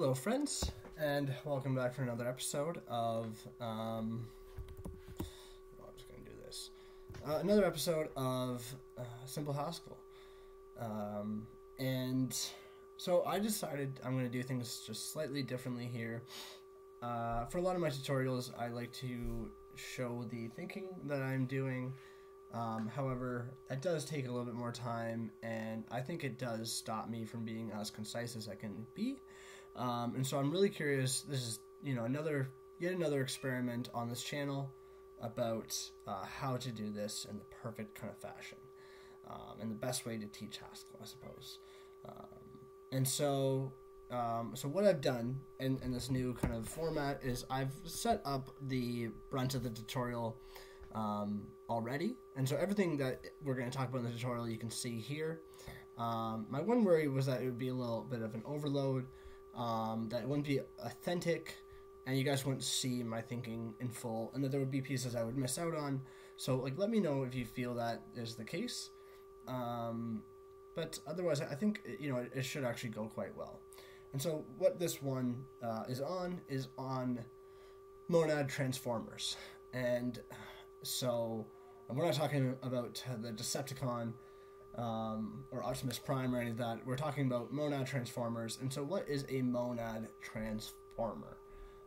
Hello friends, and welcome back for another episode of Simple Haskell. And so I decided I'm going to do things just slightly differently here. For a lot of my tutorials, I like to show the thinking that I'm doing. However, that does take a little bit more time, and I think it does stop me from being as concise as I can be. And so I'm really curious. This is, you know, yet another experiment on this channel about how to do this in the perfect kind of fashion, and the best way to teach Haskell, I suppose. So what I've done in this new kind of format is I've set up the brunt of the tutorial already, and so everything that we're going to talk about in the tutorial you can see here. My one worry was that it would be a little bit of an overload, that it wouldn't be authentic, and you guys wouldn't see my thinking in full, and that there would be pieces I would miss out on. So, like, let me know if you feel that is the case. But otherwise, I think, you know, it should actually go quite well. And so what this one is on Monad Transformers. And so we're not talking about the Decepticon or Optimus Prime or any of that. We're talking about Monad Transformers. And so what is a Monad Transformer?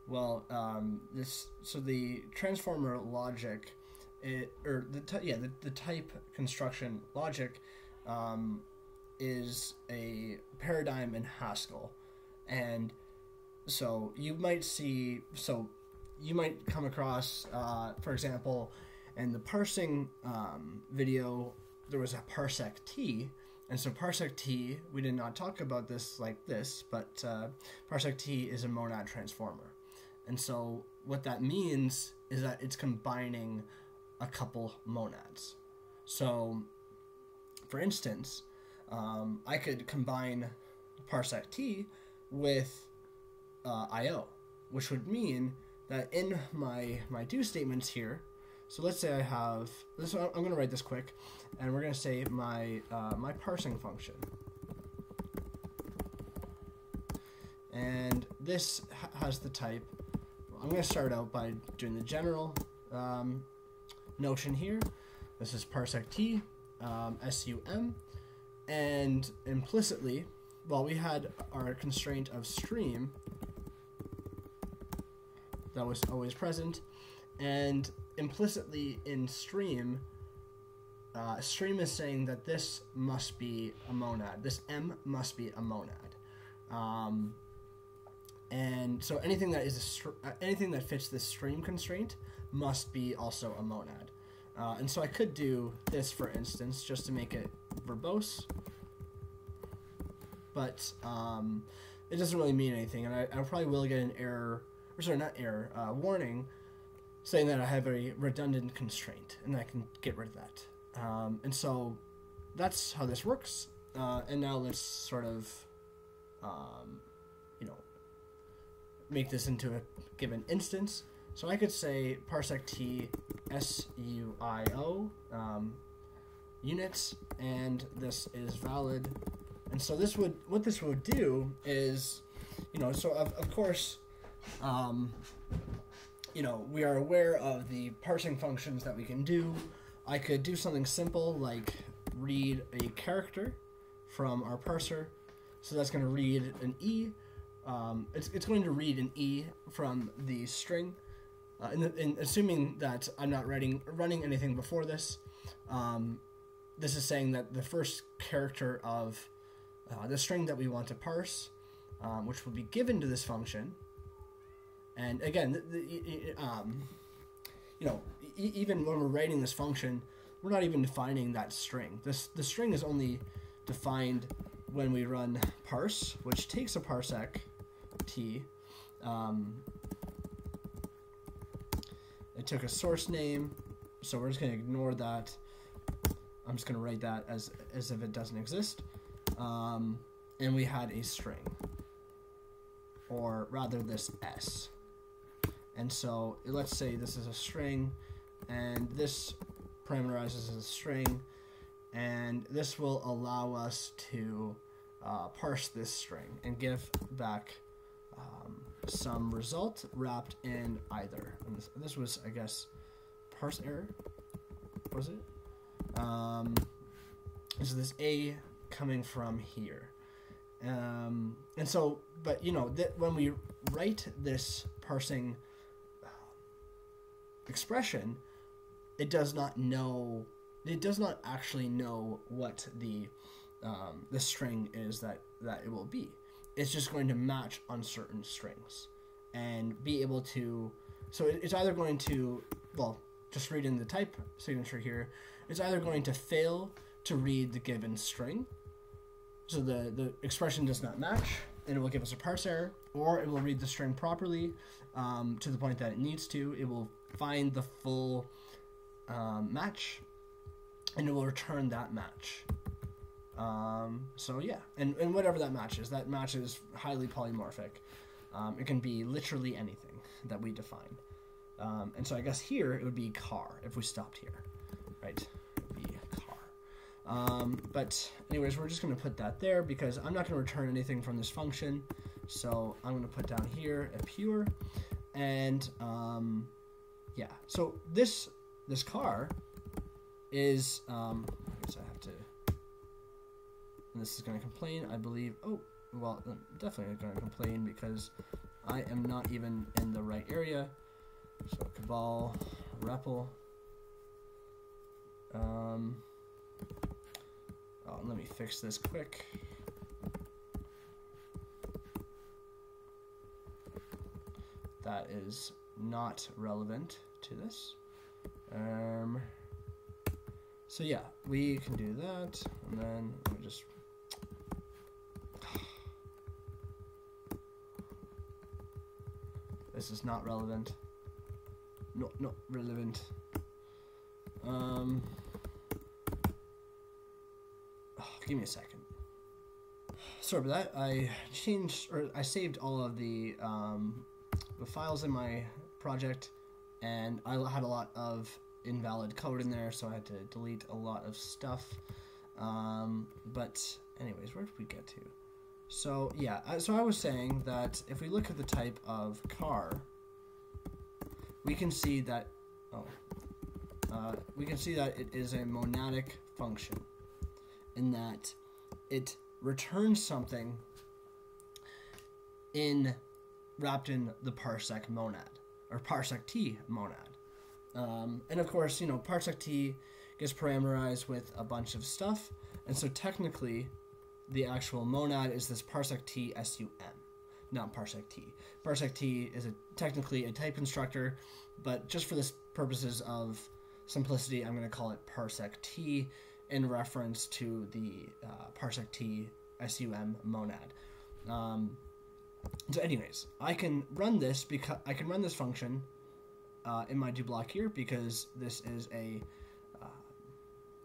Well, the transformer logic, the type construction logic is a paradigm in Haskell. And so you might come across, for example, in the parsing video, there was a ParsecT, and so ParsecT, we did not talk about this like this, but ParsecT is a monad transformer. And so what that means is that it's combining a couple monads. So, for instance, I could combine ParsecT with IO, which would mean that in my do statements here, so let's say I have this. I'm going to write this quick, and we're going to say my parsing function, and this has the type. I'm going to start out by doing the general notion here. This is ParsecT, SUM, and implicitly, well, we had our constraint of stream that was always present, and implicitly in stream, stream is saying that this must be a monad. This M must be a monad. And so anything that is anything that fits this stream constraint must be also a monad. And so I could do this, for instance, just to make it verbose, but it doesn't really mean anything, and I probably will get an error, or sorry, not error, warning, saying that I have a redundant constraint, and I can get rid of that. And so that's how this works. And now let's sort of make this into a given instance. So I could say ParsecT SUIO units, and this is valid. And so this would, what this would do is, you know, so of course, you know, we are aware of the parsing functions that we can do. I could do something simple like read a character from our parser. So that's going to read an E. It's going to read an E from the string, and assuming that I'm not running anything before this, this is saying that the first character of the string that we want to parse, which will be given to this function, and again, you know, even when we're writing this function, we're not even defining that string. The string is only defined when we run parse, which takes a ParsecT, it took a source name, so we're just going to ignore that. I'm just going to write that as if it doesn't exist, and we had a string, or rather this S. And so let's say this is a string, and this parameterizes a string, and this will allow us to parse this string and give back some result wrapped in either. And this was, I guess, parse error, was it? So this A coming from here. And so, but you know, that when we write this parsing expression, it does not actually know what the string is that it will be. It's just going to match uncertain strings and be able to, so it's either going to, well, just read in the type signature here, it's either going to fail to read the given string, so the expression does not match, and it will give us a parse error, or it will read the string properly to the point that it needs to. It will find the full match, and it will return that match. So yeah, and whatever that match is highly polymorphic. It can be literally anything that we define. And so I guess here it would be car if we stopped here, right? It would be car. But anyways, we're just going to put that there because I'm not going to return anything from this function. So I'm going to put down here a pure, and yeah. So this car is I guess I have to. And this is going to complain, I believe. Oh, well, I'm definitely going to complain because I am not even in the right area. So cabal, REPL. Oh, let me fix this quick. That is not relevant to this. So yeah, we can do that, and then let me just. This is not relevant. No, not relevant. Oh, give me a second. Sorry about that. I changed, or I saved all of the files in my project, and I had a lot of invalid code in there, so I had to delete a lot of stuff. But anyways, where did we get to? So yeah, so I was saying that if we look at the type of car, we can see that we can see that it is a monadic function, in that it returns something wrapped in the parsec monad or ParsecT monad, and of course, you know, ParsecT gets parameterized with a bunch of stuff, and so technically, the actual monad is this ParsecT sum, not ParsecT. ParsecT is technically a type instructor, but just for the purposes of simplicity, I'm going to call it ParsecT in reference to the ParsecT sum monad. So, anyways, I can run this because I can run this function in my do block here because this is a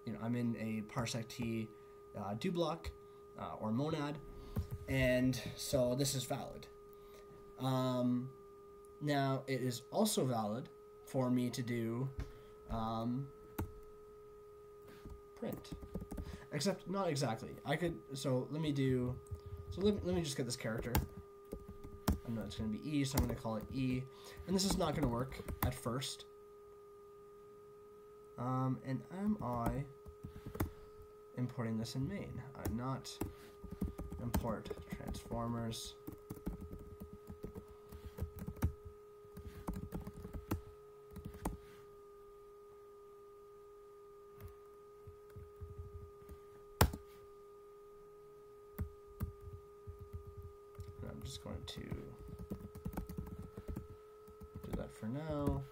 you know, I'm in a ParsecT do block. Or monad, and so this is valid. Now it is also valid for me to do print, except not exactly. I could, so let me do, so let me just get this character. I know it's going to be E, so I'm going to call it E, and this is not going to work at first. And am I importing this in main? I'm not. Import transformers. And I'm just going to do that for now.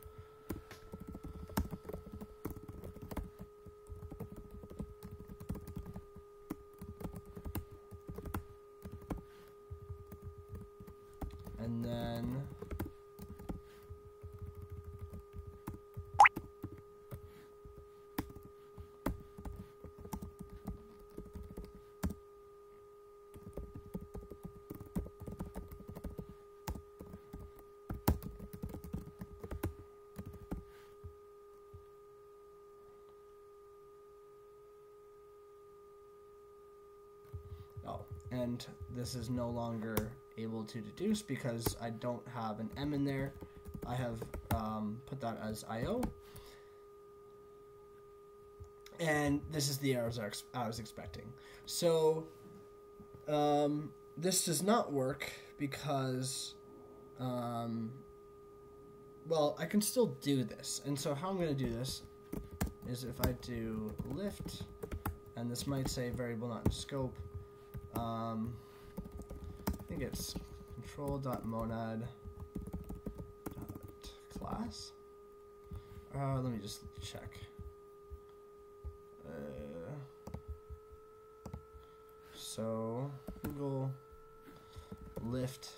And this is no longer able to deduce because I don't have an M in there. I have put that as IO. And this is the error I was expecting. So this does not work because, well, I can still do this. And so how I'm going to do this is if I do lift, and this might say variable not in scope, I think it's Control.Monad.Trans.Class. Let me just check. So Google lift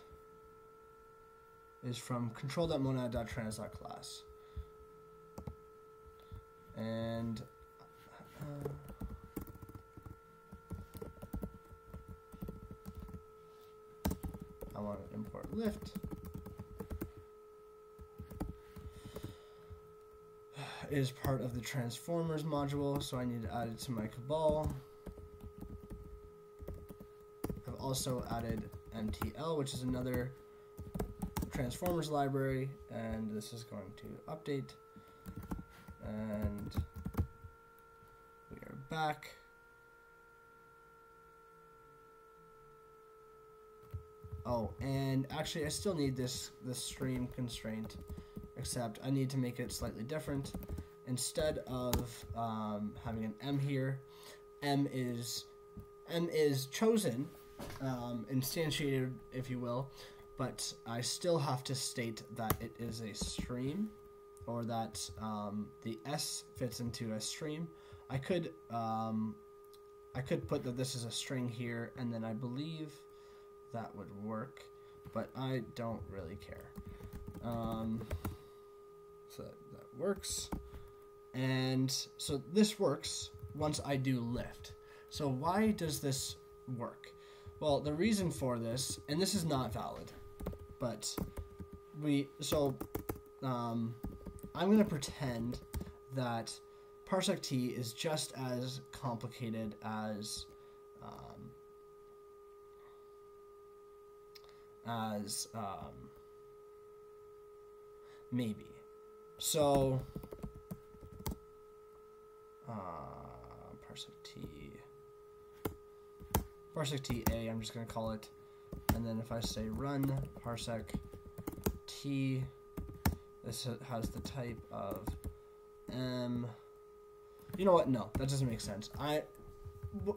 is from Control.Monad.Trans.Class. And I want to import lift. It is part of the Transformers module, so I need to add it to my Cabal. I've also added MTL, which is another Transformers library, and this is going to update. And we are back. Oh, and actually I still need this stream constraint, except I need to make it slightly different. Instead of having an M here, M is chosen, instantiated, if you will, but I still have to state that it is a stream, or that the S fits into a stream. I could put that this is a string here, and then I believe that would work, but I don't really care. So that works. And so this works once I do lift. So why does this work? Well, the reason for this, and this is not valid, but I'm going to pretend that ParsecT is just as complicated as Maybe. So ParsecT A, I'm just going to call it, and then if I say run ParsecT, this has the type of M. You know what? No, that doesn't make sense.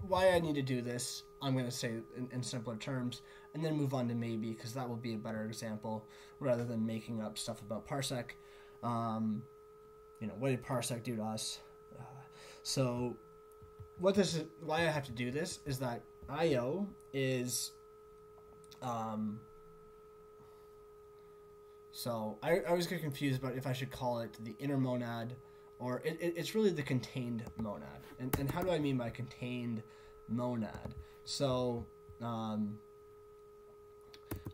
Why I need to do this, I'm going to say in simpler terms, and then move on to Maybe, because that will be a better example rather than making up stuff about Parsec. You know, what did Parsec do to us? So what this is, why I have to do this is that IO is so I always get confused about if I should call it the inner monad, or it's really the contained monad. And how do I mean by contained monad? So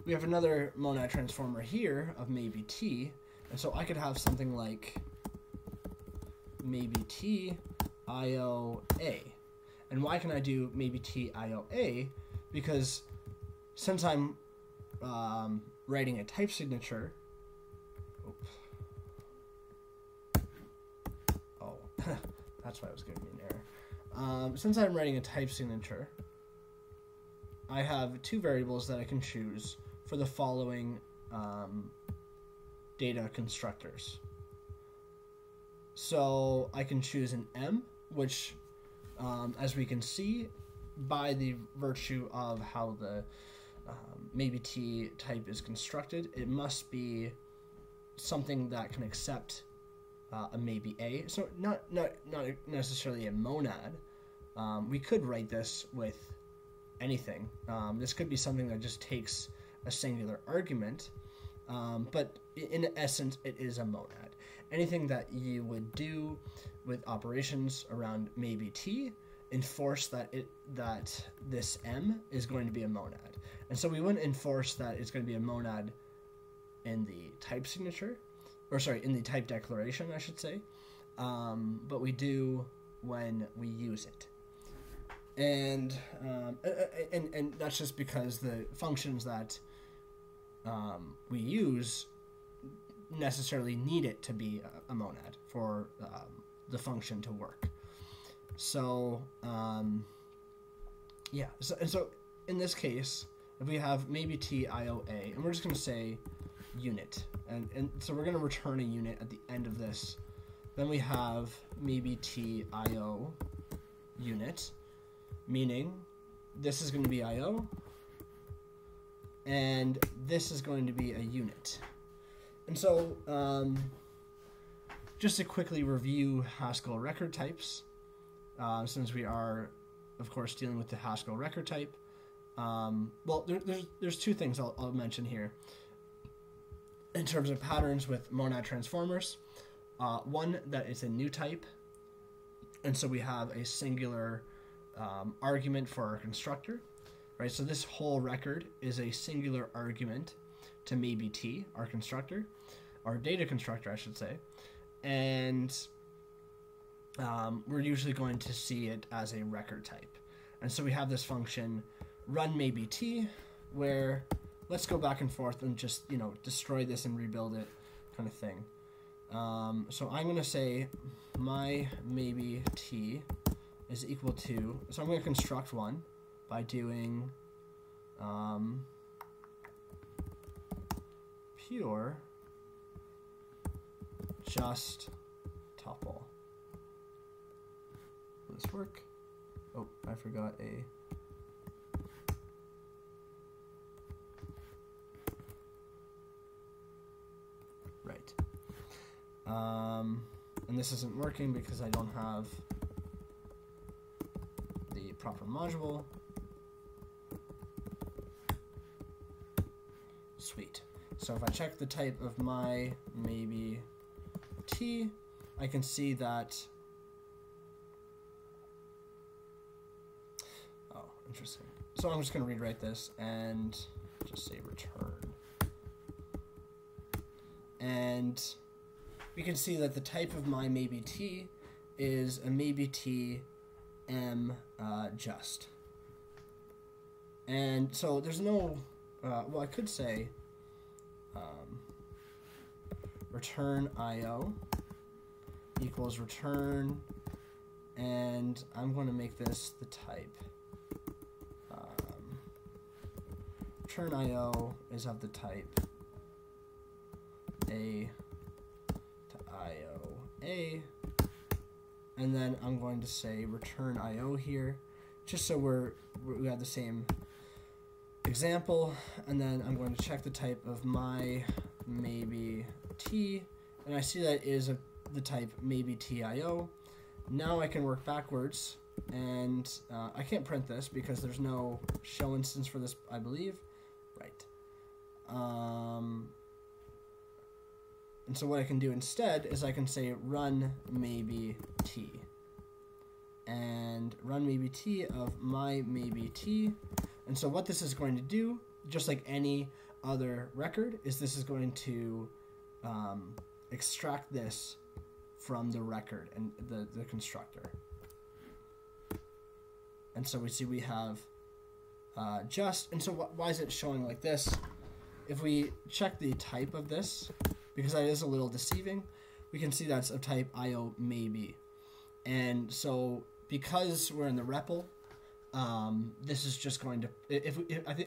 we have another monad transformer here of MaybeT, and so I could have something like MaybeT IOA. And why can I do MaybeT IOA? Because since I'm writing a type signature, that's why I was giving me an error. Since I'm writing a type signature, I have two variables that I can choose for the following data constructors. So I can choose an M, which, as we can see, by the virtue of how the MaybeT type is constructed, it must be something that can accept a maybe A, so not necessarily a monad. We could write this with anything. This could be something that just takes a singular argument, but in essence, it is a monad. Anything that you would do with operations around MaybeT enforce that this M is going to be a monad, and so we wouldn't enforce that it's going to be a monad in the type signature. Or sorry, in the type declaration, I should say, but we do when we use it, and that's just because the functions that we use necessarily need it to be a monad for the function to work. So yeah, so in this case, if we have MaybeT IOA, and we're just going to say unit, and so we're going to return a unit at the end of this. Then we have MaybeT IO unit, meaning this is going to be IO, and this is going to be a unit. And so, just to quickly review Haskell record types, since we are, of course, dealing with the Haskell record type. Well, there's two things I'll mention here in terms of patterns with Monad Transformers. One, that it's a new type, and so we have a singular argument for our constructor, right? So this whole record is a singular argument to MaybeT, our constructor, our data constructor, I should say, and we're usually going to see it as a record type. And so we have this function run MaybeT, where let's go back and forth and just, you know, destroy this and rebuild it kind of thing. So I'm going to say my MaybeT is equal to, so I'm going to construct one by doing pure just tuple. Will this work? Oh, I forgot a right. And this isn't working because I don't have the proper module. Sweet. So if I check the type of my MaybeT, I can see that. Oh, interesting. So I'm just going to rewrite this and just say return. And we can see that the type of my MaybeT is a MaybeT M just. And so there's no, well, I could say return IO equals return, and I'm going to make this the type. Return IO is of the type A to IOA, and then I'm going to say return IO here, just so we have the same example. And then I'm going to check the type of my MaybeT, and I see that it is the type MaybeT IO. Now I can work backwards, and I can't print this because there's no shell instance for this, I believe, right? And so what I can do instead is I can say run MaybeT, and run MaybeT of my MaybeT. And so what this is going to do, just like any other record, is this is going to extract this from the record and the constructor. And so we see we have just, and so why is it showing like this? If we check the type of this, because that is a little deceiving, we can see that's of type IO maybe. And so because we're in the REPL, this is just going to,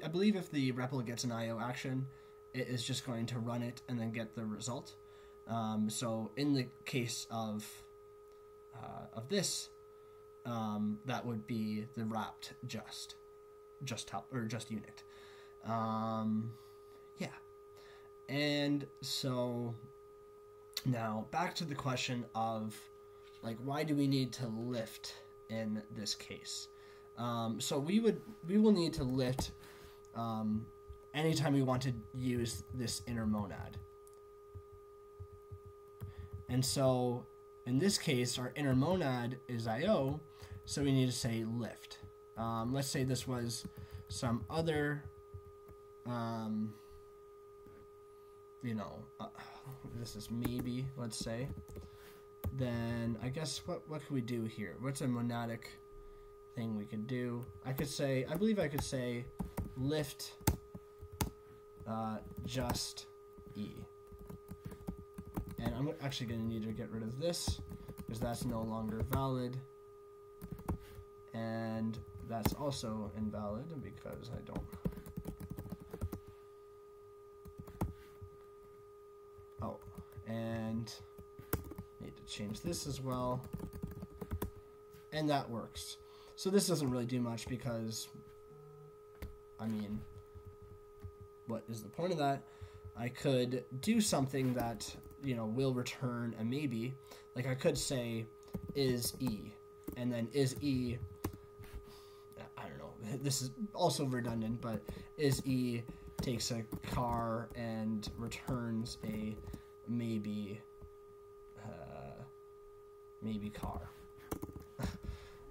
I believe if the REPL gets an IO action, it is just going to run it and then get the result. So in the case of this, that would be the wrapped just unit. Yeah. And so now back to the question of, like, why do we need to lift in this case? So we will need to lift anytime we want to use this inner monad. And so in this case, our inner monad is IO, so we need to say lift. Let's say this was some other you know, this is maybe, let's say, then I guess what can we do here? What's a monadic thing we could do? I could say, I believe I could say lift just E. And I'm actually going to need to get rid of this because that's no longer valid. And that's also invalid because I don't. Oh, and need to change this as well. And that works. So this doesn't really do much because, I mean, what is the point of that? I could do something that, you know, will return a maybe. Like I could say is E, and then is E, I don't know, this is also redundant, but is E takes a car and returns a maybe car.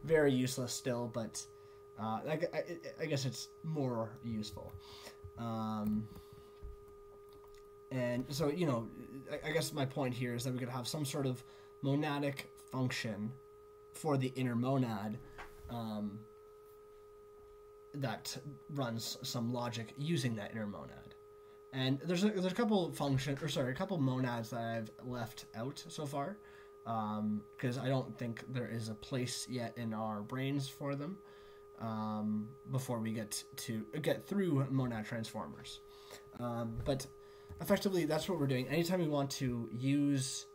Very useless still, but I guess it's more useful. And so, you know, I guess my point here is that we could have some sort of monadic function for the inner monad that runs some logic using that inner monad. And there's a couple functions, or sorry, a couple monads that I've left out so far, because I don't think there is a place yet in our brains for them before we get through monad transformers. But effectively, that's what we're doing. Anytime we want to use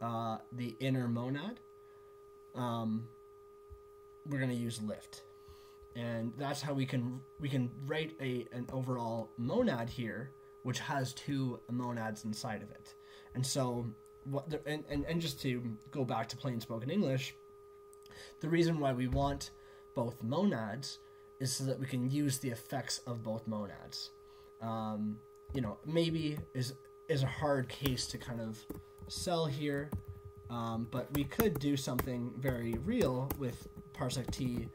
the inner monad, we're going to use lift, and that's how we can write an overall monad here, which has two monads inside of it. And so. And just to go back to plain spoken English, the reason why we want both monads is so that we can use the effects of both monads. You know, maybe is a hard case to kind of sell here, but we could do something very real with ParsecT,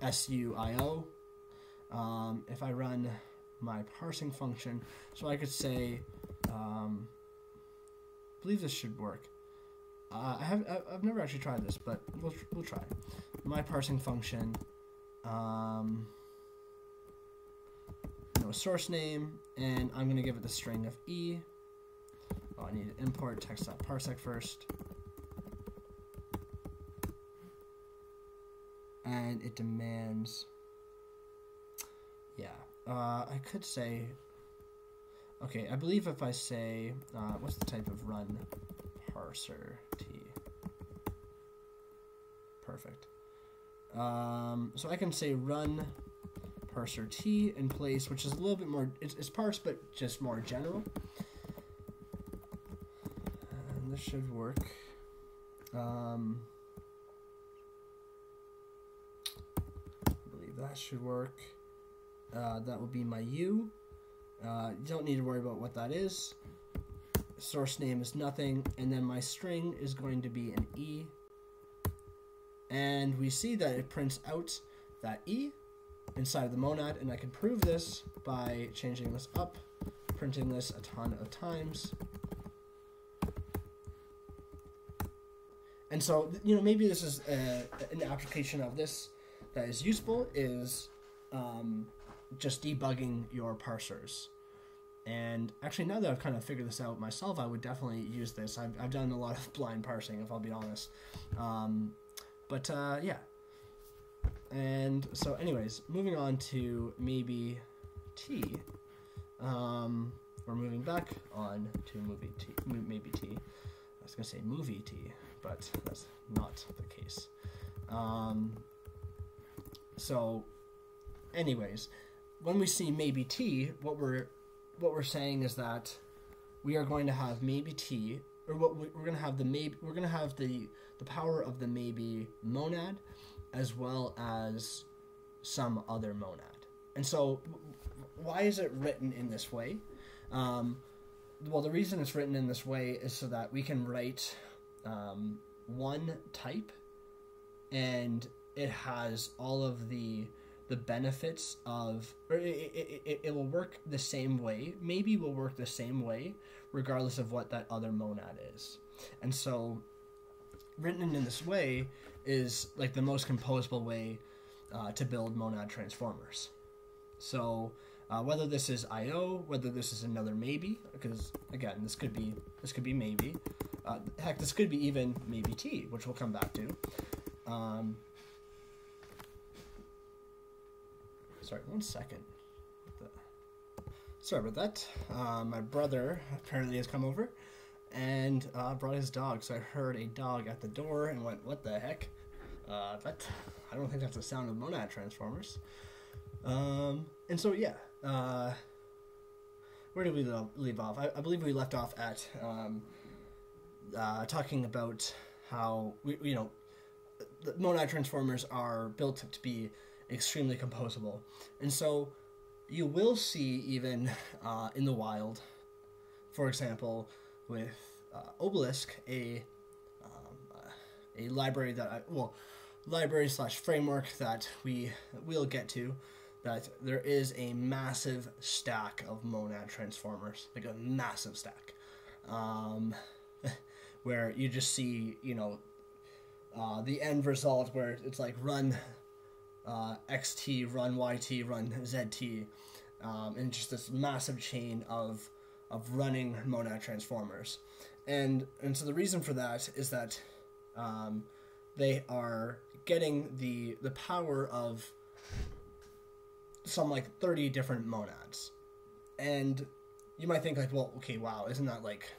SUIO. If I run my parsing function, so I could say, I believe this should work. I've never actually tried this, but we'll try. My parsing function, no source name, and I'm going to give it the string of E. Oh, I need to import text.parsec first. And it demands... Yeah, I could say, okay, I believe if I say, what's the type of run ParsecT? Perfect. So I can say run ParsecT in place, which is a little bit more, it's parse, but just more general. And this should work. I believe that should work. That will be my U. You don't need to worry about what that is. Source name is nothing, and then my string is going to be an E. And we see that it prints out that E inside of the monad, and I can prove this by changing this up, printing this a ton of times. And so, you know, maybe this is an application of this that is useful, is just debugging your parsers. And actually, now that I've kind of figured this out myself, I would definitely use this. I've done a lot of blind parsing, if I'll be honest. Yeah. And so anyways, moving on to maybe T. We're moving back on to maybe T. I was going to say movie T, but that's not the case. So anyways, when we see MaybeT, what we're saying is that we are going to have MaybeT, or what we're going to have the maybe, we're going to have the power of the maybe monad, as well as some other monad. And so, why is it written in this way? Well, the reason it's written in this way is so that we can write one type, and it has all of the benefits of, or it will work the same way, maybe will work the same way, regardless of what that other monad is. And so, written in this way, is like the most composable way to build Monad Transformers. So whether this is IO, whether this is another maybe, because again, this could be maybe. Heck, this could be even MaybeT, which we'll come back to. Sorry, one second. Sorry about that. My brother apparently has come over and brought his dog. So I heard a dog at the door and went, what the heck? But I don't think that's the sound of Monad Transformers. And so, yeah. Where did we leave off? I believe we left off at talking about how, you know, the Monad Transformers are built to be extremely composable. And so you will see even in the wild, for example, with Obelisk, a library that library slash framework that we will get to, that there is a massive stack of Monad Transformers, like a massive stack, where you just see, you know, the end result where it's like run XT, run YT, run ZT, and just this massive chain of running Monad Transformers. And so the reason for that is that they are getting the power of some like 30 different monads. And you might think like, well, okay, wow, isn't that like,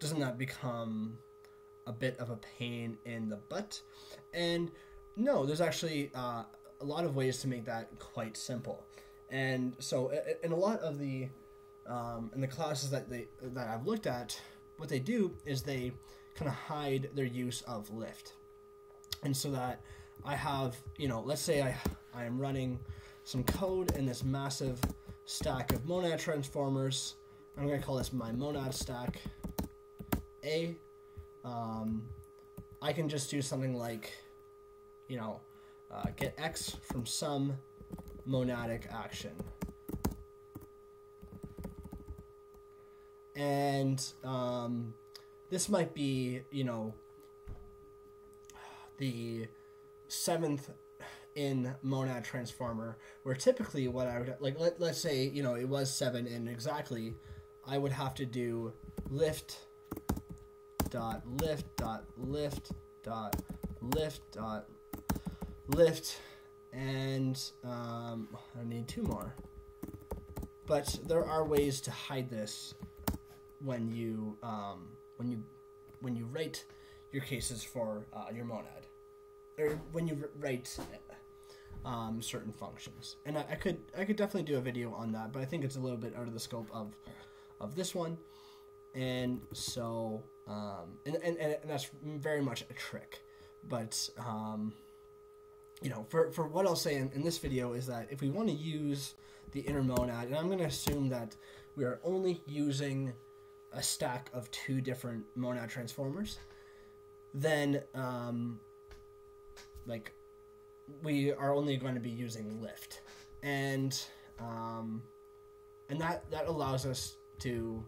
doesn't that become a bit of a pain in the butt? And no, there's actually a lot of ways to make that quite simple. And so in a lot of the in the classes that I've looked at, what they do is they kind of hide their use of lift. And so that I have, you know, let's say I am running some code in this massive stack of Monad Transformers. I'm going to call this my Monad stack A. I can just do something like, you know, get X from some monadic action. And this might be, you know, the 7th in Monad Transformer, where typically what I would, like, let's say, you know, it was 7 in exactly, I would have to do lift dot lift dot lift dot lift dot lift, and I need 2 more. But there are ways to hide this when you write your cases for your monad, or when you write certain functions. And I could definitely do a video on that, but I think it's a little bit out of the scope of this one. And so and that's very much a trick, but you know, for what I'll say in this video is that if we want to use the inner monad, and I'm going to assume that we are only using a stack of 2 different Monad Transformers, then like we are only going to be using lift, and that allows us to.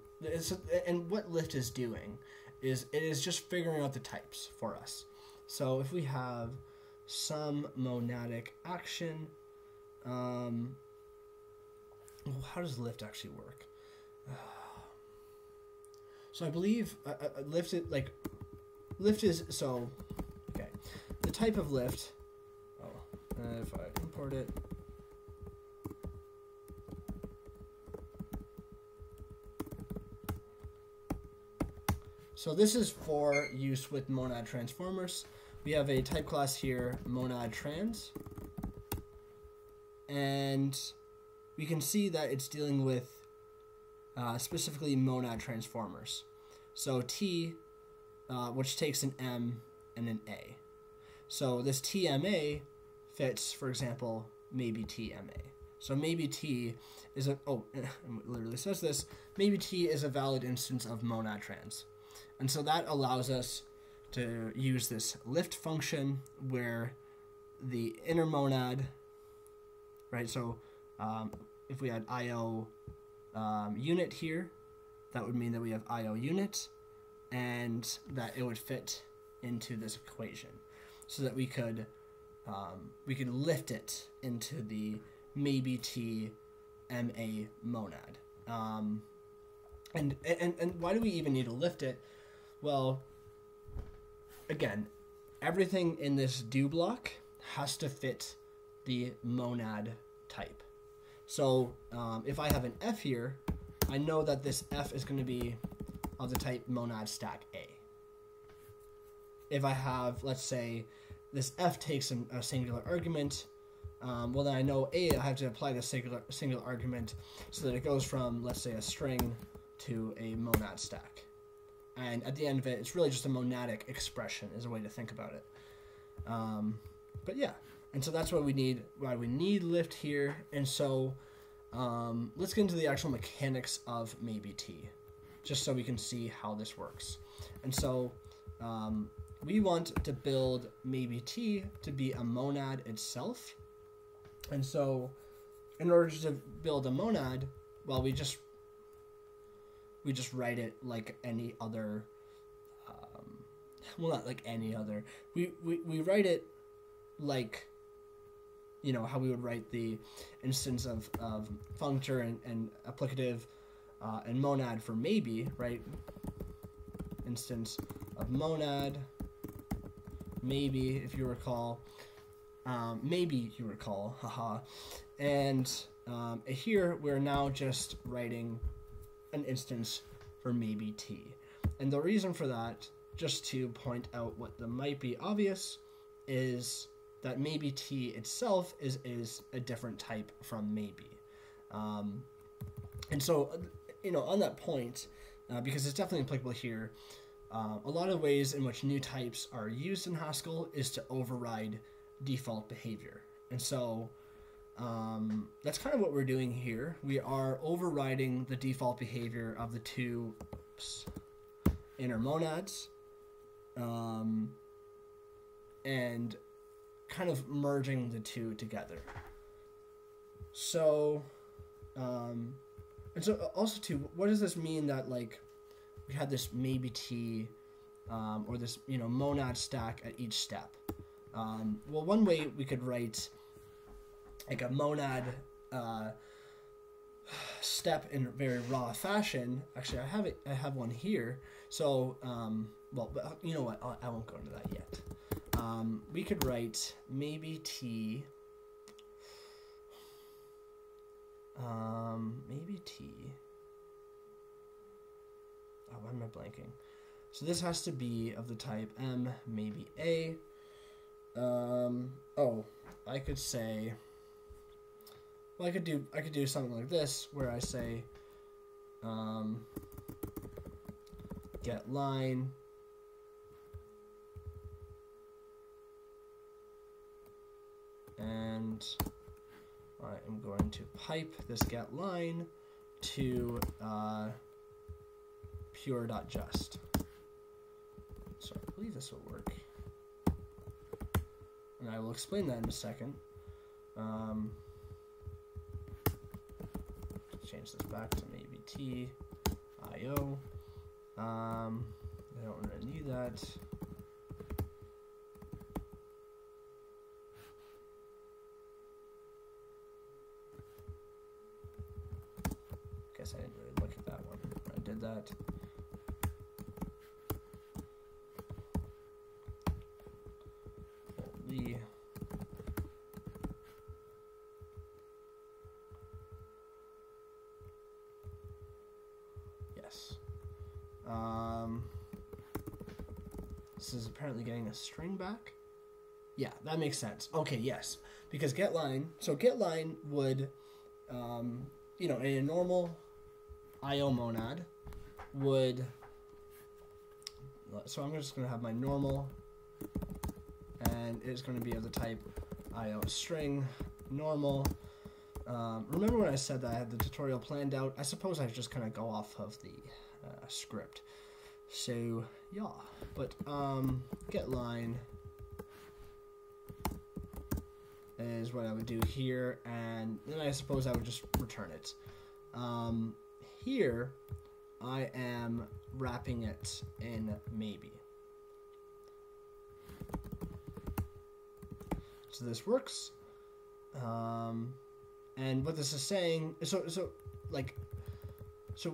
And what lift is doing is it is just figuring out the types for us. So if we have some monadic action, how does lift actually work? So I believe lift is, so okay, the type of lift. If I import it, so this is for use with Monad Transformers. We have a type class here, Monad Trans, and we can see that it's dealing with specifically Monad Transformers. So T, which takes an M and an A. So this TMA fits, for example, MaybeTMA. So MaybeT is a, oh, it literally says this, MaybeT is a valid instance of Monad Trans. And so that allows us to use this lift function where the inner monad, right? So if we had IO unit here, that would mean that we have IO unit, and that it would fit into this equation. so that we could lift it into the MaybeT MA monad. And why do we even need to lift it? Well, again, everything in this do block has to fit the monad type. So if I have an F here, I know that this F is going to be of the type monad stack A. If I have, let's say, this F takes a singular argument, well then I know A, I have to apply the singular argument so that it goes from, let's say, a string to a monad stack. And at the end of it, it's really just a monadic expression is a way to think about it. But yeah, and so that's why we need lift here. And so let's get into the actual mechanics of MaybeT, just so we can see how this works. And so we want to build MaybeT to be a monad itself. And so in order to build a monad, well, we just write it like any other, well, not like any other, we write it like, you know, how we would write the instance of functor and applicative and monad for maybe, right? Instance of monad, maybe, if you recall, haha. And here we're now just writing an instance for MaybeT. And the reason for that, just to point out what that might be obvious, is that MaybeT itself is a different type from maybe. And so, you know, on that point, because it's definitely applicable here, a lot of ways in which new types are used in Haskell is to override default behavior. And so that's kind of what we're doing here. We are overriding the default behavior of the two inner monads, and kind of merging the two together. So, and so also too, what does this mean that like we had this MaybeT or this, you know, monad stack at each step? Well, one way we could write like a monad step in a very raw fashion. Actually, I have one here. So, well, but you know what? I won't go into that yet. We could write MaybeT, oh, why am I blanking? So this has to be of the type M, maybe A. Oh, I could say, well, I could do something like this where I say, get line. And I am going to pipe this get line to pure.just. So I believe this will work. And I will explain that in a second. Change this back to MaybeT IO. I don't really need that. Guess I didn't really look at that one when I did that. Holy. Yes. This is apparently getting a string back. Yeah, that makes sense. Okay, yes, because getLine. So getLine would, you know, in a normal IO monad would, so I'm just going to have my normal, and it's going to be of the type IO string normal. Remember when I said that I had the tutorial planned out? I suppose I just kind of go off of the script. So yeah, but get line is what I would do here, and then I suppose I would just return it. Here, I am wrapping it in maybe. So this works. And what this is saying, so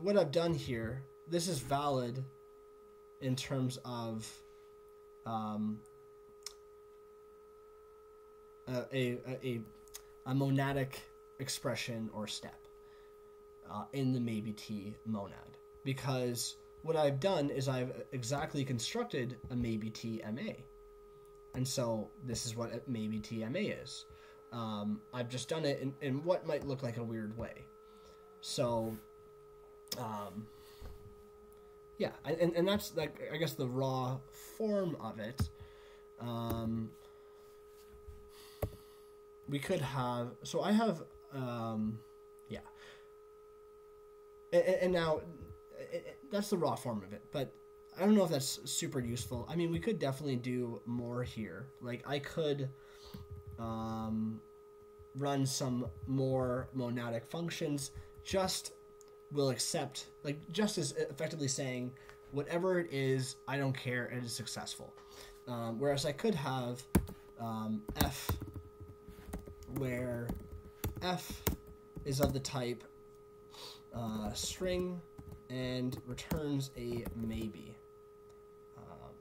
what I've done here, this is valid in terms of a monadic expression or step in the MaybeT monad, because what I've done is I've exactly constructed a MaybeT MA, and so this is what a MaybeT MA is. I've just done it in what might look like a weird way. So, yeah, and that's, like, I guess the raw form of it. We could have, so I have, yeah. And now, that's the raw form of it, but I don't know if that's super useful. I mean, we could definitely do more here. Like, I could run some more monadic functions. Just will accept, like, just as effectively saying whatever it is, I don't care, it is successful. Whereas I could have f, where f is of the type string and returns a maybe.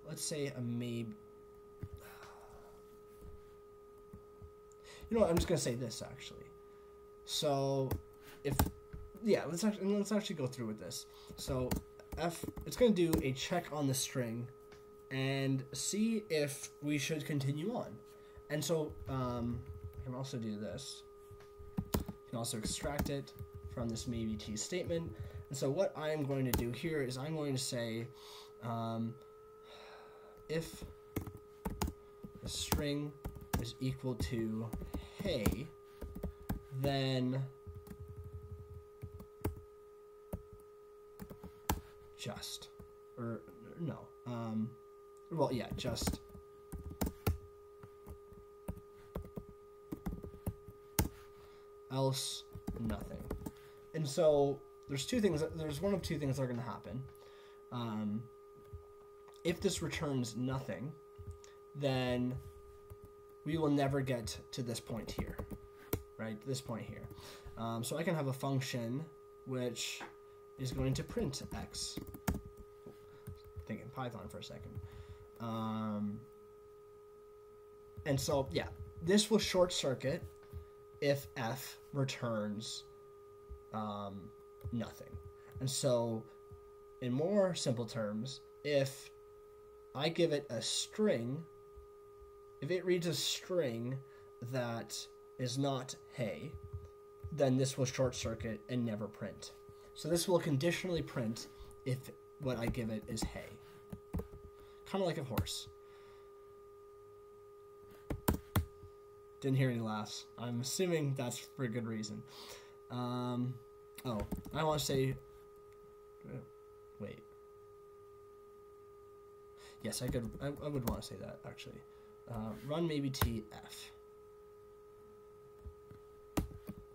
Let's say a maybe. You know what, I'm just gonna say this actually. So if, yeah, let's actually go through with this. So f, it's gonna do a check on the string and see if we should continue on. And so I can also do this. You can also extract it from this MaybeT statement. And so what I'm going to do here is I'm going to say if the string is equal to hey, then just, or no, well, yeah, just else nothing. And so there's two things, there's one of two things that are going to happen. If this returns nothing, then we will never get to this point here, right? This point here. So I can have a function which is going to print x. Think in Python for a second. And so, yeah, this will short circuit if f returns nothing. And so, in more simple terms, if I give it a string, if it reads a string that is not hey, then this will short circuit and never print. So this will conditionally print if what I give it is hey. Kind of like a horse. Didn't hear any laughs. I'm assuming that's for a good reason. Oh, I want to say, wait. Yes, I could. I would want to say that actually. Run MaybeT f.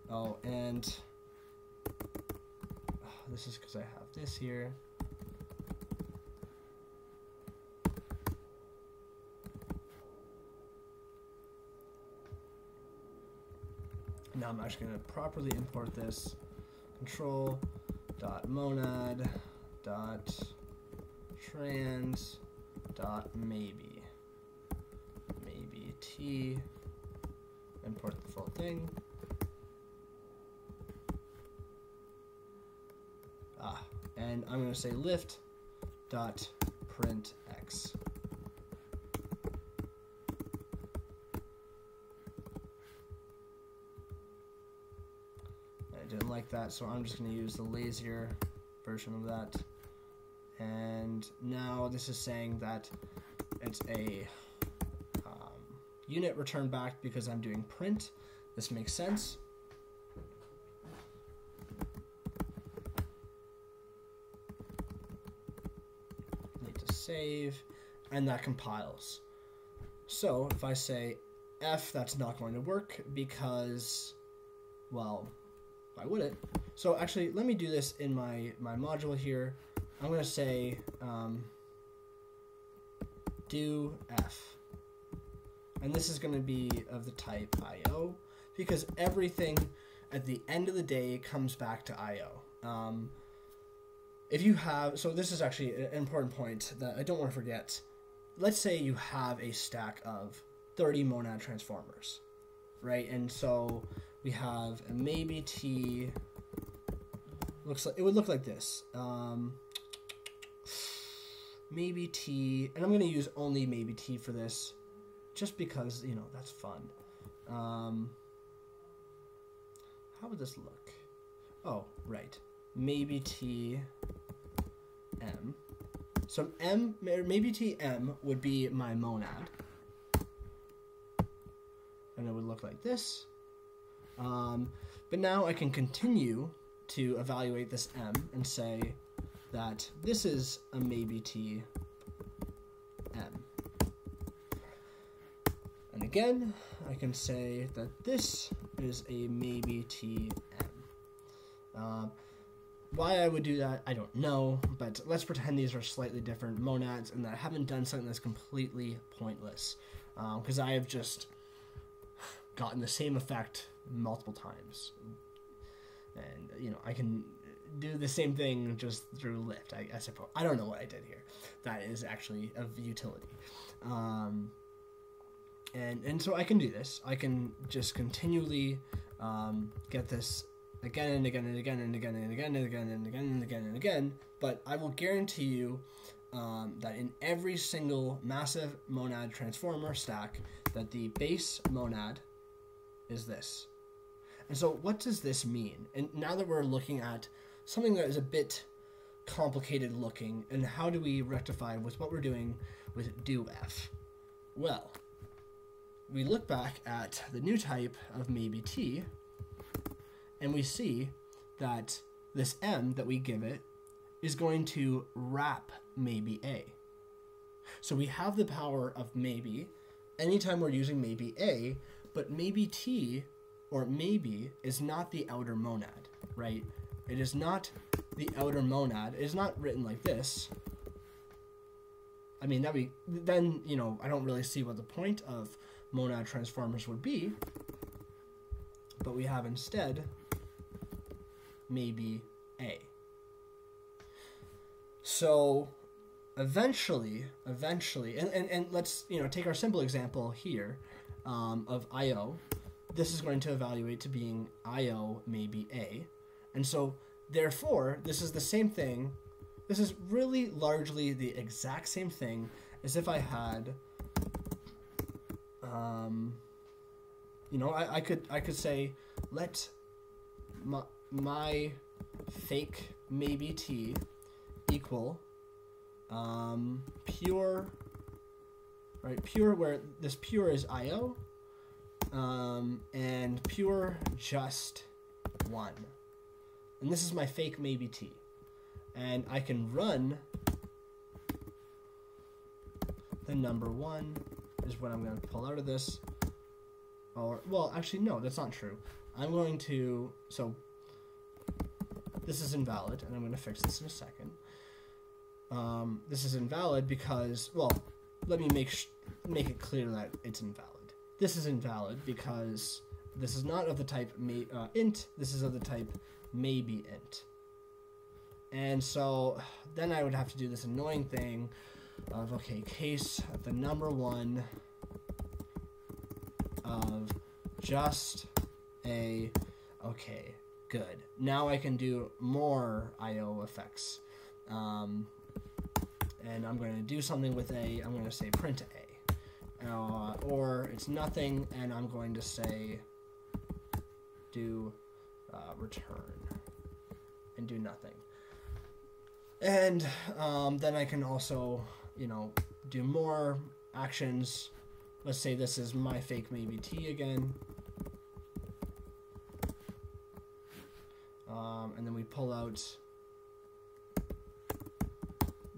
Oh, and oh, this is because I have this here. Now I'm actually going to properly import this. Control.Monad.Trans.Maybe. MaybeT, import the full thing. And I'm going to say lift.printx. I didn't like that, so I'm just going to use the lazier version of that. And now this is saying that it's a unit return back because I'm doing print. This makes sense. Need to save, and that compiles. So if I say F, that's not going to work because, well, why would it? So actually, let me do this in my module here. I'm going to say do F. And this is going to be of the type IO, because everything at the end of the day comes back to IO. If you have, so this is actually an important point that I don't want to forget. Let's say you have a stack of 30 Monad Transformers, right? And so we have a MaybeT, looks like, it would look like this. MaybeT, and I'm going to use only MaybeT for this, just because, you know, that's fun. How would this look? Oh, right. MaybeT M. So M, MaybeT M would be my monad. And it would look like this. But now I can continue to evaluate this M and say that this is a MaybeT M. And again, I can say that this is a MaybeT M. Why I would do that, I don't know, but let's pretend these are slightly different monads and that I haven't done something that's completely pointless, because I have just gotten the same effect multiple times. And, you know, I can do the same thing just through lift, I suppose. I don't know what I did here. That is actually of utility. And so I can do this. I can just continually get this again and again and again and again and again and again and again and again and again, but I will guarantee you that in every single massive monad transformer stack that the base monad is this. And so what does this mean? And now that we're looking at something that is a bit complicated looking, and how do we rectify with what we're doing with doF? Well, we look back at the new type of MaybeT, and we see that this M that we give it is going to wrap maybe A. So we have the power of maybe anytime we're using maybe A, but maybe T or maybe is not the outer monad, right? It is not the outer monad. It is not written like this. I mean, that we then, you know, I don't really see what the point of monad transformers would be, but we have instead maybe A. So eventually, and let's, you know, take our simple example here of IO. This is going to evaluate to being IO maybe A. And so therefore, this is the same thing. This is really largely the exact same thing as if I had, you know, I could say, let my fake MaybeT equal pure, right? Pure, where this pure is IO, and pure just 1. And this is my fake MaybeT. And I can run the number 1 is what I'm going to pull out of this. Or, well, actually, no, that's not true. I'm going to, so this is invalid, and I'm going to fix this in a second. This is invalid because, well, let me make it clear that it's invalid. This is invalid because this is not of the type int, this is of the type maybe int. And so then I would have to do this annoying thing of, okay, case of the number 1 of just a, okay, good. Now I can do more IO effects. And I'm going to do something with A. I'm going to say print A. Or it's nothing, and I'm going to say do return and do nothing. And then I can also, you know, do more actions. Let's say this is my fake MaybeT again. And then we pull out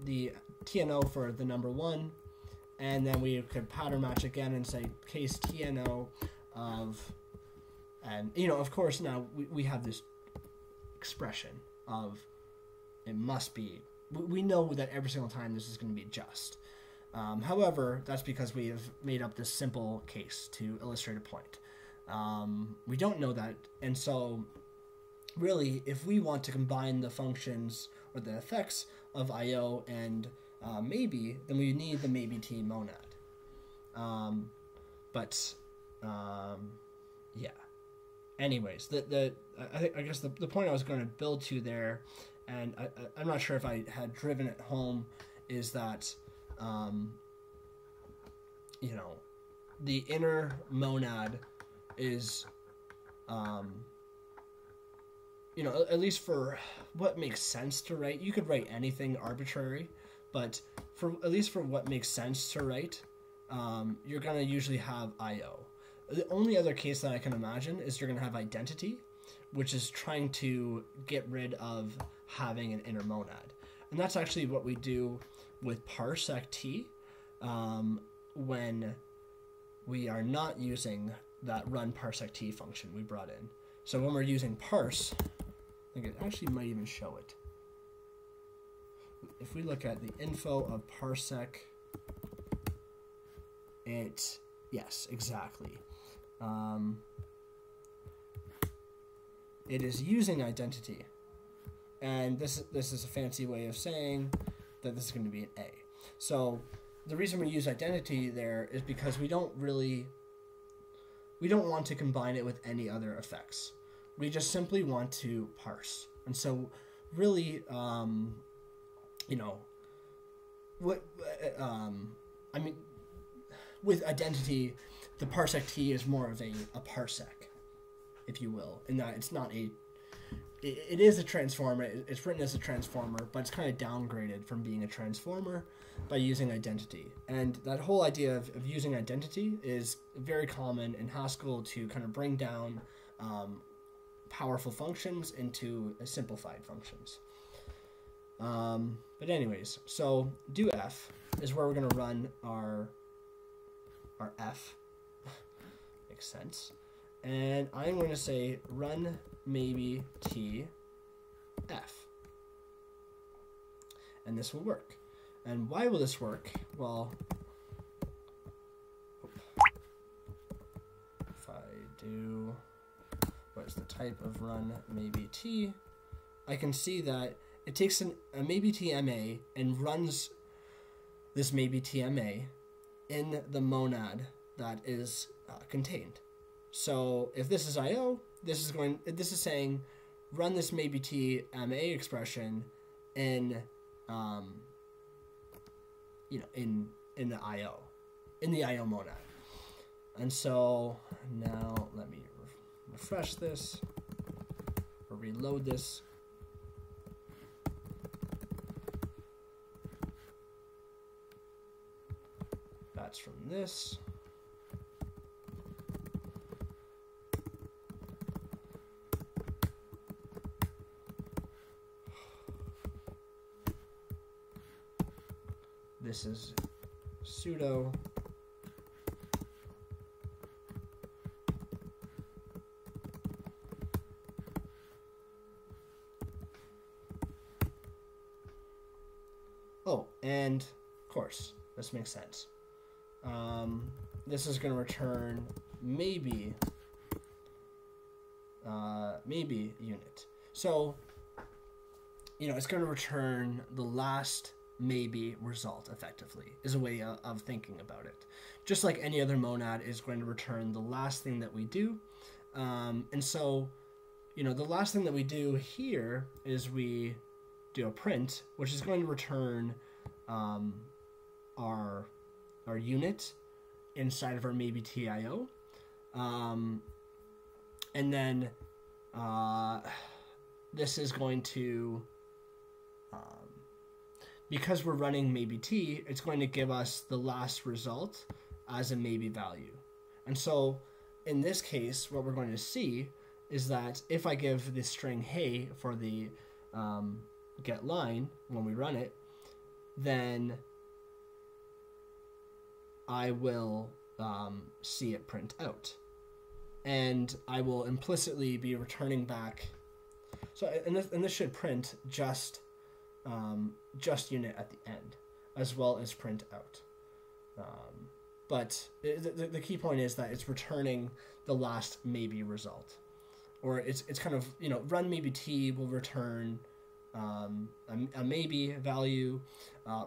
the TNO for the number 1. And then we could pattern match again and say case TNO of, and, you know, of course, now we have this expression of it must be. We know that every single time this is going to be just. However, that's because we have made up this simple case to illustrate a point. We don't know that, and so really, if we want to combine the functions or the effects of IO and maybe, then we need the MaybeT monad. Yeah. Anyways, I guess the point I was going to build to there, and I'm not sure if I had driven it home, is that, you know, the inner monad is, you know, at least for what makes sense to write, you could write anything arbitrary, but for at least for what makes sense to write, you're going to usually have IO. The only other case that I can imagine is you're going to have identity, which is trying to get rid of having an inner monad. And that's actually what we do with ParsecT when we are not using that run ParsecT function we brought in. So when we're using parse, I think it actually might even show it. If we look at the info of Parsec, it, yes, exactly. It is using identity. And this is a fancy way of saying that this is going to be an A. So the reason we use identity there is because we don't want to combine it with any other effects. We just simply want to parse. And so really, you know, I mean, with identity, the ParsecT is more of a parsec, if you will, in that it's not a, it is a transformer, it's written as a transformer, but it's kind of downgraded from being a transformer by using identity. And that whole idea of using identity is very common in Haskell to kind of bring down powerful functions into simplified functions. But anyways, so do F is where we're going to run our F. Makes sense. And I'm going to say run MaybeT F. And this will work. And why will this work? Well, if I do, what is the type of run MaybeT? I can see that it takes a MaybeT MA and runs this MaybeT MA in the monad that is contained. So if this is IO, this is saying run this MaybeT MA expression in you know, in the IO, in the IO monad. And so now let me refresh this or reload this. That's from this. This is sudo . Oh, and of course this makes sense. This is going to return maybe unit. So you know, it's going to return the last maybe result, effectively, is a way of thinking about it. Just like any other monad is going to return the last thing that we do. And so, you know, the last thing that we do here is we do a print, which is going to return our unit inside of our MaybeT IO. And then this is going to, because we're running MaybeT, it's going to give us the last result as a maybe value. And so in this case, what we're going to see is that if I give the string hey for the get line when we run it, then I will see it print out. And I will implicitly be returning back. So, and this should print just unit at the end, as well as print out. But the key point is that it's returning the last maybe result, or it's kind of, you know, run MaybeT will return a maybe value,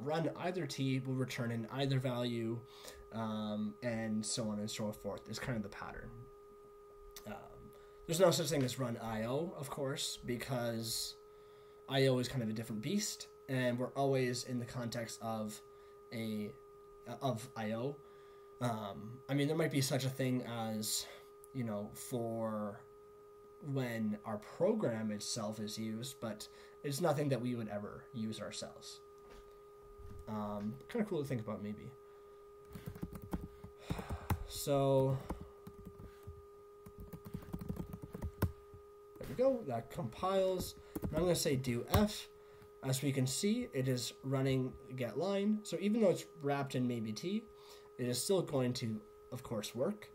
run either t will return an either value, and so on and so forth is kind of the pattern. There's no such thing as run IO, of course, because IO is kind of a different beast, and we're always in the context of IO. I mean, there might be such a thing as, you know, for when our program itself is used, but it's nothing that we would ever use ourselves. Kind of cool to think about, maybe. So there we go, that compiles. And I'm going to say do f. As we can see, it is running getLine. So even though it's wrapped in MaybeT, it is still going to, of course, work.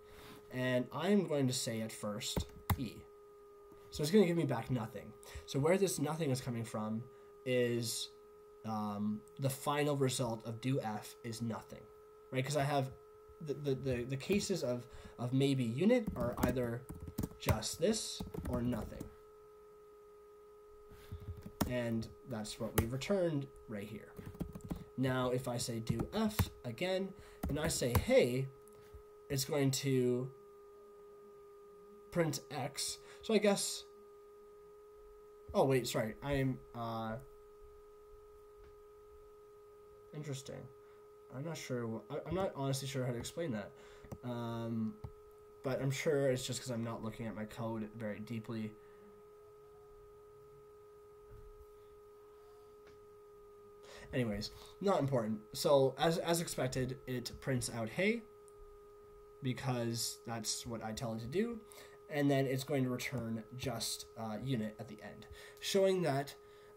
And I'm going to say at first e. So it's going to give me back nothing. So where this nothing is coming from is the final result of do f is nothing, right? Because I have the cases of maybe unit are either just this or nothing. And that's what we returned right here. Now, if I say do f again, and I say, hey, it's going to print x. So I guess, oh wait, sorry, I'm, interesting. I'm not sure, I'm not honestly sure how to explain that. But I'm sure it's just because I'm not looking at my code very deeply. Anyways, not important. So as expected, it prints out hey, because that's what I tell it to do. And then it's going to return just unit at the end, showing that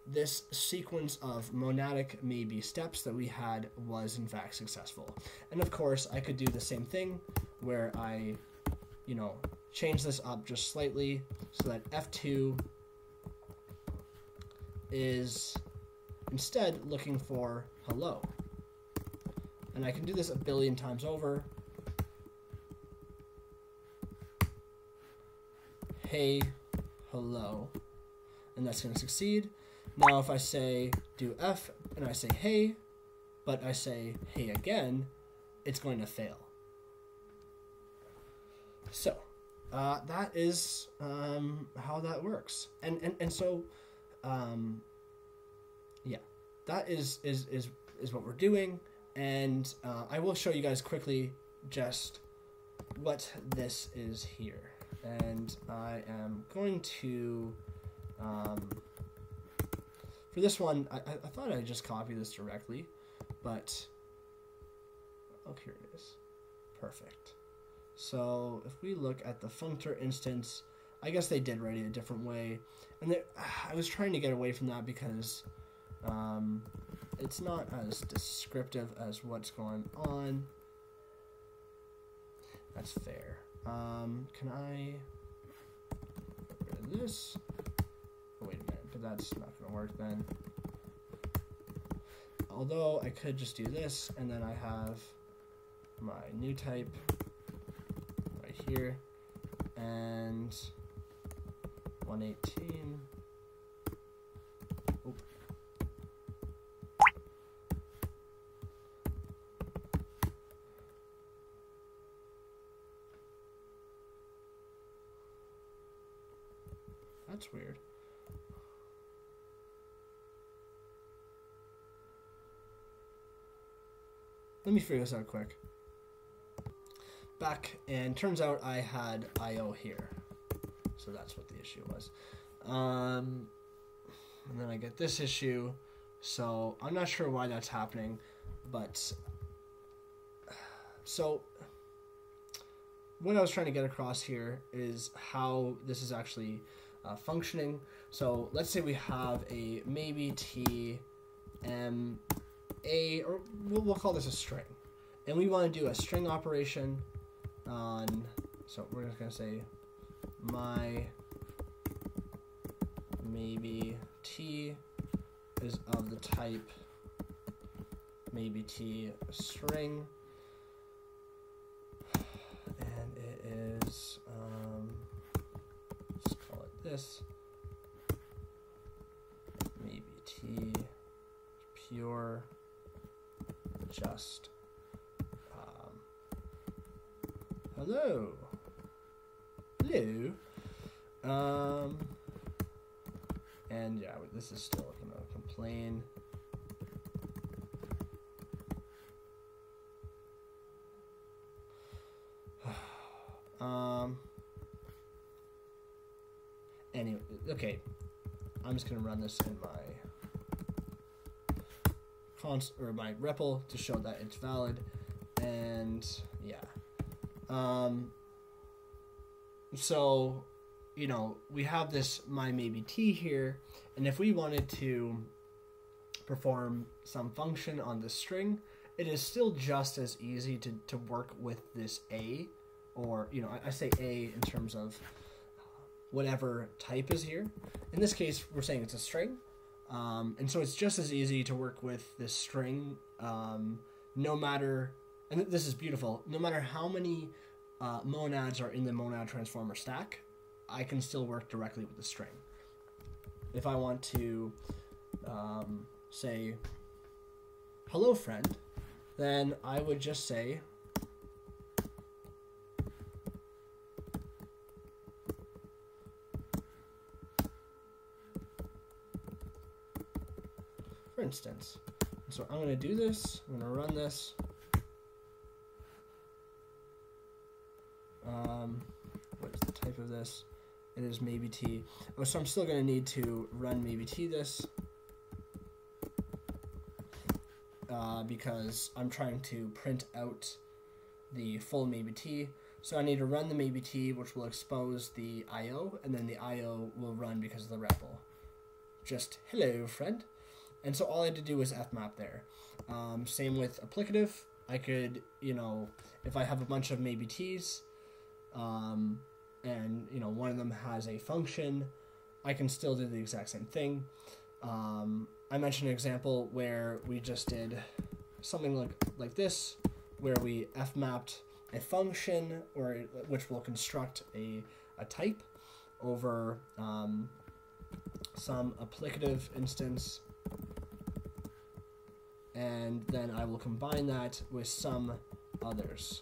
this sequence of monadic maybe steps that we had was in fact successful. And of course, I could do the same thing where I, you know, change this up just slightly so that F2 is instead looking for hello. And I can do this a billion times over. Hey, hello, and that's going to succeed. Now if I say do f and I say hey, but I say hey again, it's going to fail. So that is how that works. And so yeah, that is what we're doing. And I will show you guys quickly just what this is here. And I am going to, for this one, I thought I'd just copy this directly, but, oh, here it is. Perfect. So if we look at the functor instance, I guess they did write it a different way. And there, I was trying to get away from that because it's not as descriptive as what's going on. That's fair. Can I get rid of this? Oh, wait a minute, but that's not going to work then. Although I could just do this, and then I have my new type right here, and 118. Oop. That's weird. Let me figure this out quick. Back, and turns out I had IO here. So that's what the issue was. And then I get this issue. So I'm not sure why that's happening, but so what I was trying to get across here is how this is actually functioning. So let's say we have a MaybeT a, or we'll call this a string, and we want to do a string operation on. So we're just gonna say my MaybeT is of the type MaybeT string, this. MaybeT pure just hello. And yeah, this is still gonna complain. Anyway, okay, I'm just gonna run this in my const or my REPL to show that it's valid, and yeah. So, you know, we have this MyMaybeT here, and if we wanted to perform some function on the string, it is still just as easy to work with this A, or, you know, I say A in terms of whatever type is here. In this case, we're saying it's a string, and so it's just as easy to work with this string, no matter, and this is beautiful, no matter how many monads are in the monad transformer stack, I can still work directly with the string. If I want to say, hello friend, then I would just say, for instance. So I'm gonna do this, I'm gonna run this. What is the type of this? It is MaybeT. Oh, so I'm still gonna need to run MaybeT this because I'm trying to print out the full MaybeT. So I need to run the MaybeT, which will expose the IO, and then the IO will run because of the REPL. Just hello, friend. And so all I had to do was fmap there. Same with applicative. I could, you know, if I have a bunch of MaybeTs, and, you know, one of them has a function, I can still do the exact same thing. I mentioned an example where we just did something like this, where we fmapped a function, or which will construct a type over some applicative instance, and then I will combine that with some others.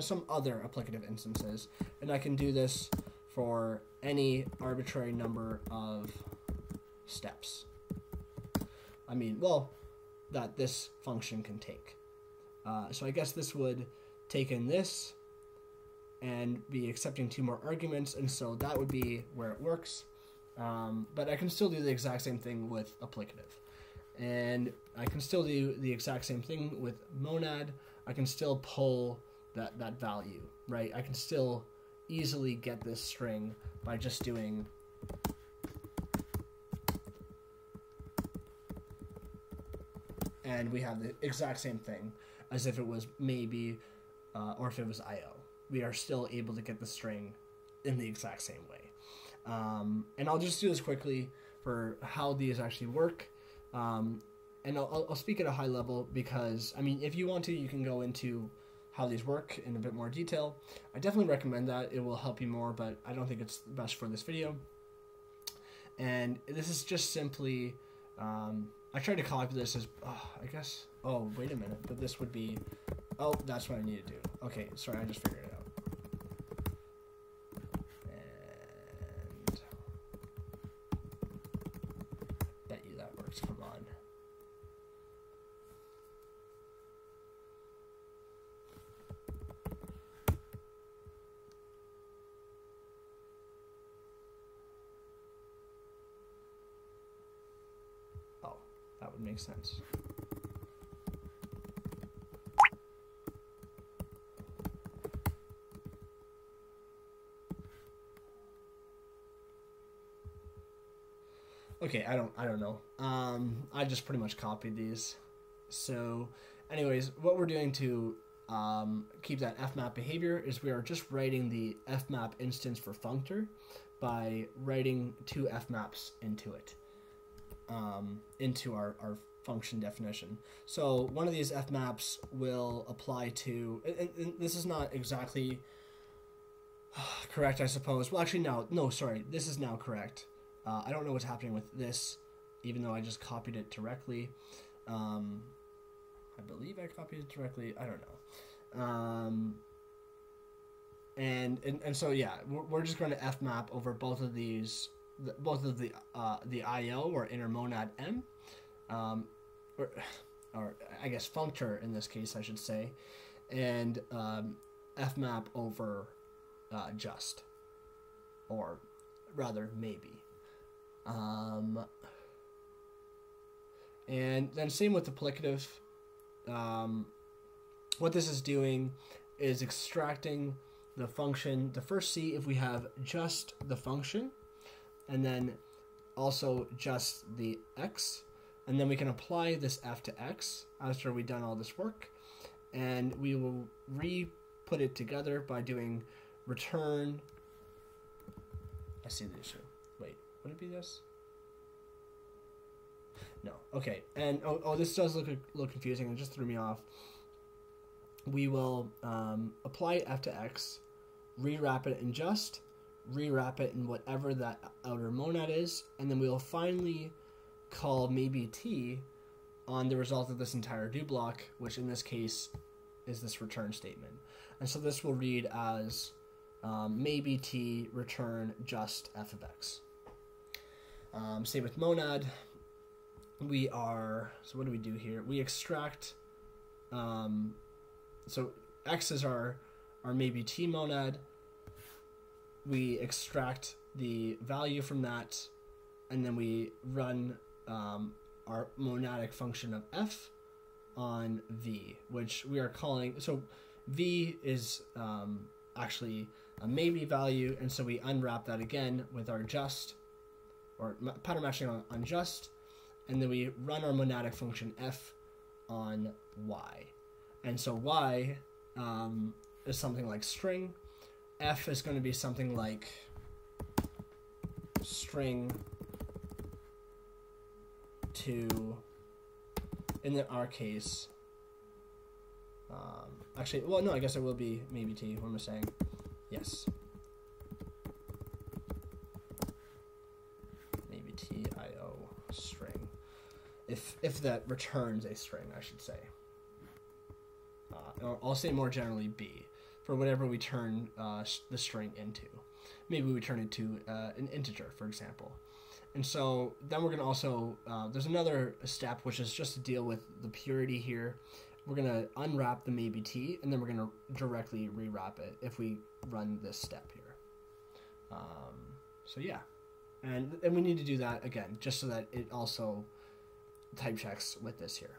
Some other applicative instances, and I can do this for any arbitrary number of steps. I mean, well, that this function can take. So I guess this would take in this and be accepting 2 more arguments, and so that would be where it works. But I can still do the exact same thing with applicative. And I can still do the exact same thing with monad. I can still pull that value, right? I can still easily get this string by just doing and we have the exact same thing as if it was maybe or if it was IO. We are still able to get the string in the exact same way. And I'll just do this quickly for how these actually work. And I'll speak at a high level because, I mean, if you want to, you can go into how these work in a bit more detail. I definitely recommend that. It will help you more, but I don't think it's best for this video. And this is just simply, I tried to copy this as, I guess, oh, wait a minute, but this would be, oh, that's what I need to do. Okay, sorry, I just figured it out. And bet you that works, come on. Makes sense. Okay, I don't know. I just pretty much copied these. So anyways, what we're doing to keep that fmap behavior is we are just writing the fmap instance for functor by writing 2 fmaps into it. Into our function definition. So one of these fmaps will apply to, and this is not exactly Correct, I suppose. Well, actually, no, sorry. This is now correct. I don't know what's happening with this, even though I just copied it directly. I believe I copied it directly. I don't know. And so yeah, we're just going to fmap over both of these, the IO or inner monad M, or I guess functor in this case I should say, and fmap over just, or rather maybe. And then same with the applicative. What this is doing is extracting the function, the first C if we have just the function, and then also just the X, and then we can apply this F to X after we've done all this work, and we will re-put it together by doing return. I see the issue. Wait, would it be this? No. Okay. And oh, this does look a little confusing. It just threw me off. We will apply F to X, rewrap it in just, rewrap it in whatever that outer monad is, and then we'll finally call MaybeT on the result of this entire do block, which in this case is this return statement. And so this will read as MaybeT return just F of X. Same with monad. We are, so what do we do here? We extract, so X is our MaybeT monad. We extract the value from that, and then we run our monadic function of F on V, which we are calling, so V is actually a maybe value, and so we unwrap that again with our just, or pattern matching on just, and then we run our monadic function F on Y. And so Y is something like string. F is going to be something like string to, in our case, actually, well, no, I guess it will be MaybeT. What am I saying? Yes. MaybeT IO string. If that returns a string, I should say. Or I'll say more generally B, for whatever we turn the string into. Maybe we turn it to an integer, for example. And so then we're going to also, there's another step, which is just to deal with the purity here. We're going to unwrap the MaybeT, and then we're going to directly rewrap it if we run this step here. So yeah, and we need to do that again, just so that it also type checks with this here.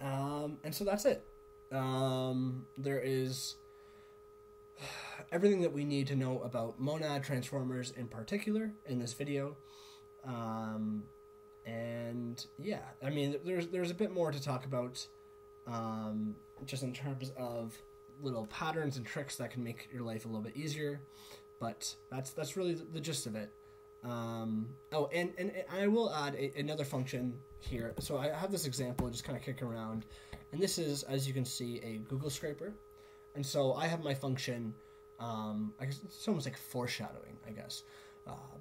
And so that's it. There is everything that we need to know about monad transformers in particular in this video. And yeah, I mean, there's a bit more to talk about, just in terms of little patterns and tricks that can make your life a little bit easier, but that's really the gist of it. Oh, and I will add another function here. So I have this example just kind of kicking around, and this is, as you can see, a Google scraper. And so I have my function, I guess it's almost like foreshadowing, I guess.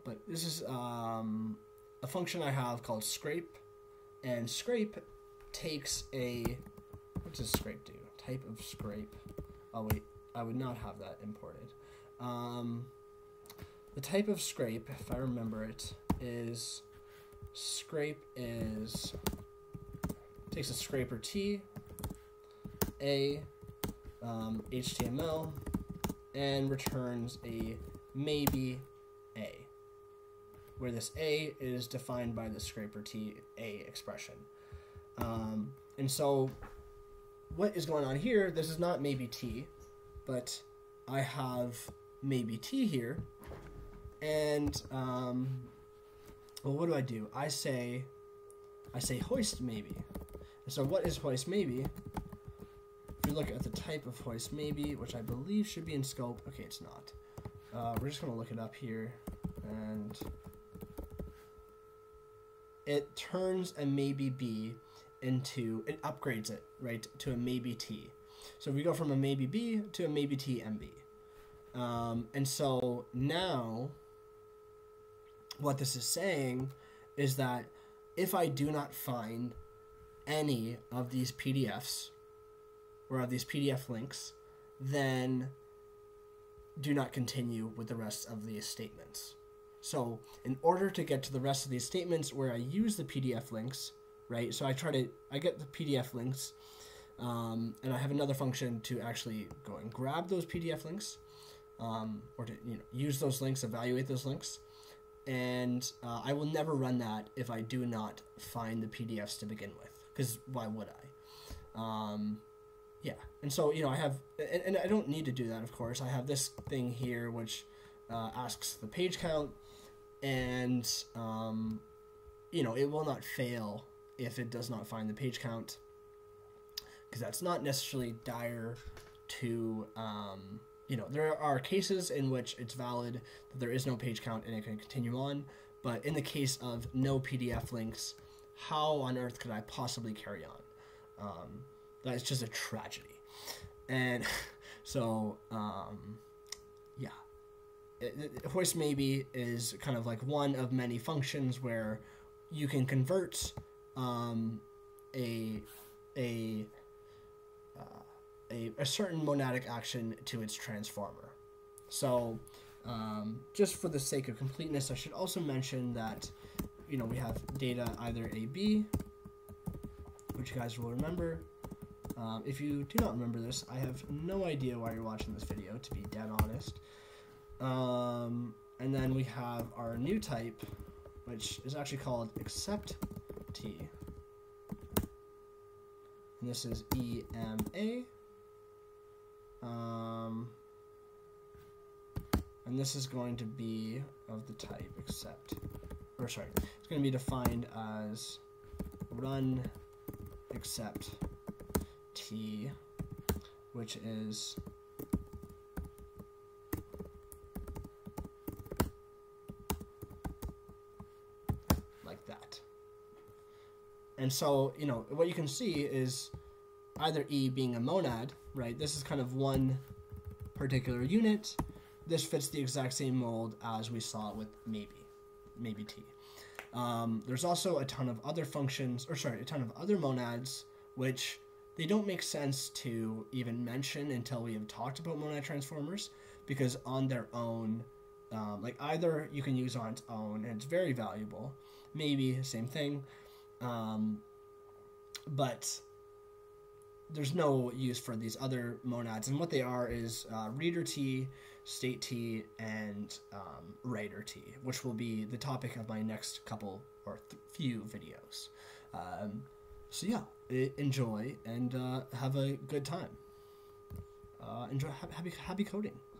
But this is a function I have called scrape, and scrape takes a, what does scrape do? Type of scrape. Oh wait, I would not have that imported. The type of scrape, if I remember it, is scrape is, takes a scraper T, a HTML, and returns a maybe A, where this A is defined by the scraper T A expression. And so what is going on here, this is not MaybeT, but I have MaybeT here. And, well, what do? I say hoist maybe. And so what is hoist maybe? If we look at the type of hoist maybe, which I believe should be in scope. Okay, it's not. We're just going to look it up here. And it turns a maybe B into, it upgrades it, right, to a maybe T. So we go from a maybe B to a maybe T MB. And so now what this is saying is that if I do not find any of these PDFs or of these PDF links, then do not continue with the rest of these statements. So in order to get to the rest of these statements where I use the PDF links, right? So I get the PDF links, and I have another function to actually go and grab those PDF links, or to use those links, evaluate those links. And I will never run that if I do not find the PDFs to begin with, because why would I? Yeah, and so I have, and I don't need to do that, of course. I have this thing here which asks the page count, and it will not fail if it does not find the page count, because that's not necessarily dire to. There are cases in which it's valid that there is no page count and it can continue on, but in the case of no PDF links, how on earth could I possibly carry on? That is just a tragedy. And so, yeah. Hoist Maybe is kind of like one of many functions where you can convert a certain monadic action to its transformer. So just for the sake of completeness, I should also mention that we have data either AB, which you guys will remember. If you do not remember this, I have no idea why you're watching this video, to be dead honest. And then we have our new type, which is actually called ExceptT, and this is EMA. And this is going to be of the type it's going to be defined as run except T, which is like that. And so, what you can see is either E being a monad, right? This is kind of one particular unit. This fits the exact same mold as we saw with MaybeT. There's also a ton of other functions, a ton of other monads, which they don't make sense to even mention until we have talked about monad transformers, because on their own, like either you can use on its own, and it's very valuable. Maybe, same thing. But there's no use for these other monads, and what they are is ReaderT, StateT, and WriterT, which will be the topic of my next couple or few videos. So yeah, enjoy and have a good time. Enjoy, happy coding.